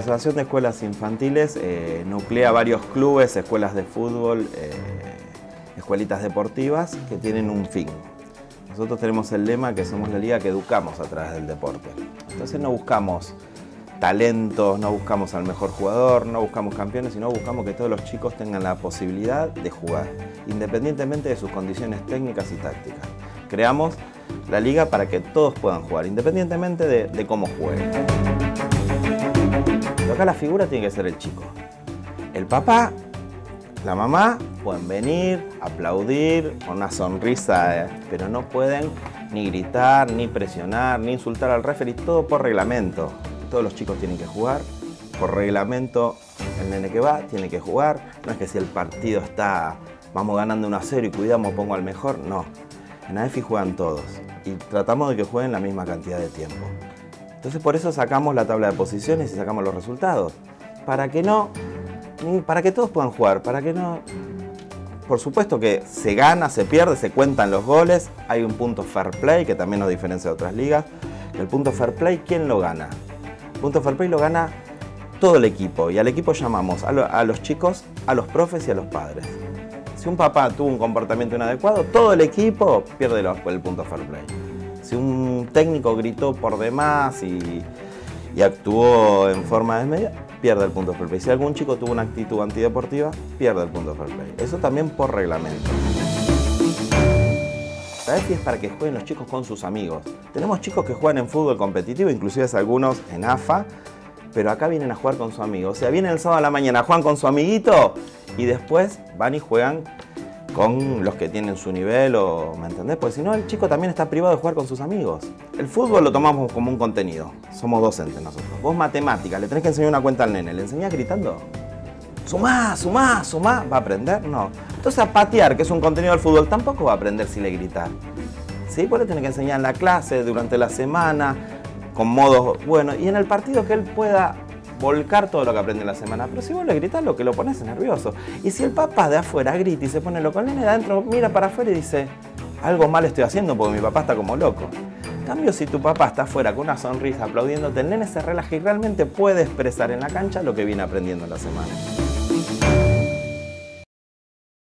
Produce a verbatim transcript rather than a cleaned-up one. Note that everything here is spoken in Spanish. Asociación de Escuelas Infantiles eh, nuclea varios clubes, escuelas de fútbol, eh, escuelitas deportivas que tienen un fin. Nosotros tenemos el lema que somos la liga que educamos a través del deporte. Entonces no buscamos talentos, no buscamos al mejor jugador, no buscamos campeones, sino buscamos que todos los chicos tengan la posibilidad de jugar, independientemente de sus condiciones técnicas y tácticas. Creamos la liga para que todos puedan jugar, independientemente de, de cómo jueguen. Pero acá la figura tiene que ser el chico. El papá, la mamá, pueden venir, aplaudir, con una sonrisa, eh, pero no pueden ni gritar, ni presionar, ni insultar al referee, todo por reglamento. Todos los chicos tienen que jugar, por reglamento el nene que va tiene que jugar, no es que si el partido está, vamos ganando uno a cero y cuidamos, pongo al mejor, no. En A E F I juegan todos y tratamos de que jueguen la misma cantidad de tiempo. Entonces por eso sacamos la tabla de posiciones y sacamos los resultados, para que no, para que todos puedan jugar, para que no... Por supuesto que se gana, se pierde, se cuentan los goles, hay un punto fair play que también nos diferencia de otras ligas. El punto fair play, ¿quién lo gana? El punto fair play lo gana todo el equipo y al equipo llamamos a, lo, a los chicos, a los profes y a los padres. Si un papá tuvo un comportamiento inadecuado, todo el equipo pierde el punto fair play. Si un técnico gritó por demás y, y actuó en forma desmedida, pierde el punto fair play. Si algún chico tuvo una actitud antideportiva, pierde el punto fair play. Eso también por reglamento. La A E F I es para que jueguen los chicos con sus amigos. Tenemos chicos que juegan en fútbol competitivo, inclusive algunos en A F A, pero acá vienen a jugar con su amigo. O sea, vienen el sábado a la mañana, juegan con su amiguito y después van y juegan con los que tienen su nivel, o, ¿me entendés? Porque si no, el chico también está privado de jugar con sus amigos. El fútbol lo tomamos como un contenido, somos docentes nosotros. Vos matemáticas, le tenés que enseñar una cuenta al nene, ¿le enseñás gritando? Sumá, sumá, sumá, ¿va a aprender? No. Entonces a patear, que es un contenido del fútbol, tampoco va a aprender si le gritas. ¿Sí? Vos le tenés que enseñar en la clase, durante la semana, con modos buenos, y en el partido que él pueda volcar todo lo que aprende en la semana. Pero si vos le gritás, lo que lo pones es nervioso. Y si el papá de afuera grita y se pone loco, el nene de adentro mira para afuera y dice, algo mal estoy haciendo porque mi papá está como loco. En cambio, si tu papá está afuera con una sonrisa aplaudiéndote, el nene se relaja y realmente puede expresar en la cancha lo que viene aprendiendo en la semana.